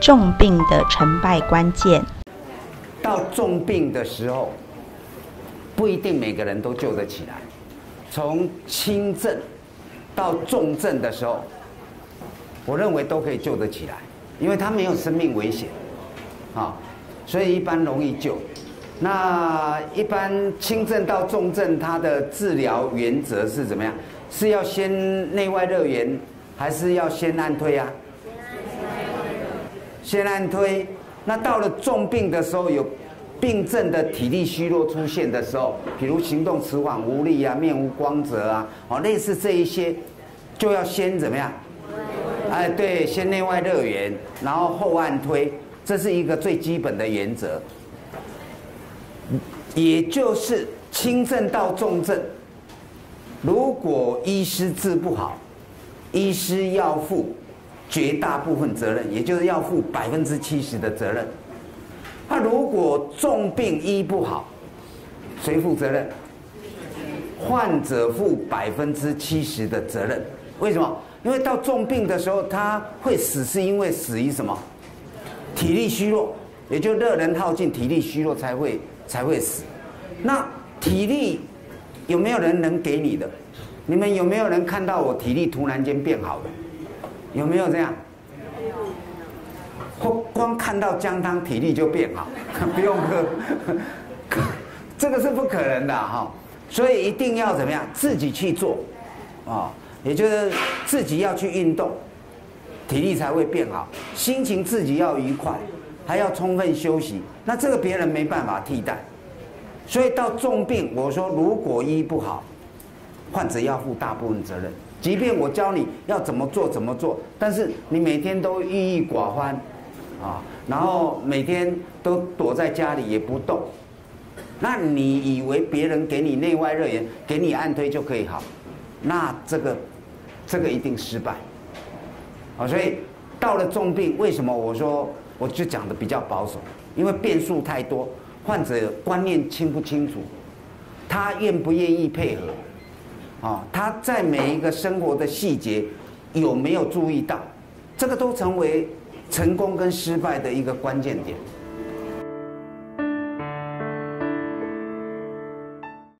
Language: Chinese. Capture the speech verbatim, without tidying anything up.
重病的成败关键。到重病的时候，不一定每个人都救得起来。从轻症到重症的时候，我认为都可以救得起来，因为他没有生命危险，啊，所以一般容易救。那一般轻症到重症，它的治疗原则是怎么样？是要先内外热源，还是要先按推啊？先按推。那到了重病的时候，有病症的体力虚弱出现的时候，比如行动迟缓、无力啊、面无光泽啊，哦，类似这一些，就要先怎么样？哎，对，先内外热源，然后后按推，这是一个最基本的原则。 也就是轻症到重症，如果医师治不好，医师要负绝大部分责任，也就是要负百分之七十的责任。他如果重病医不好，谁负责任？患者负百分之七十的责任。为什么？因为到重病的时候，他会死，是因为死于什么？体力虚弱，也就热能耗尽，体力虚弱才会。 才会死。那体力有没有人能给你的？你们有没有人看到我体力突然间变好的？有没有这样？或光看到姜汤体力就变好，不用喝，这个是不可能的哈。所以一定要怎么样？自己去做啊，也就是自己要去运动，体力才会变好，心情自己要愉快。 还要充分休息，那这个别人没办法替代，所以到重病，我说如果医不好，患者要负大部分责任。即便我教你要怎么做怎么做，但是你每天都郁郁寡欢，啊，然后每天都躲在家里也不动，那你以为别人给你内外热源，给你按推就可以好？那这个，这个一定失败。啊，所以到了重病，为什么我说？ 我就讲的比较保守，因为变数太多，患者观念清不清楚，他愿不愿意配合，啊、哦，他在每一个生活的细节有没有注意到，这个都成为成功跟失败的一个关键点。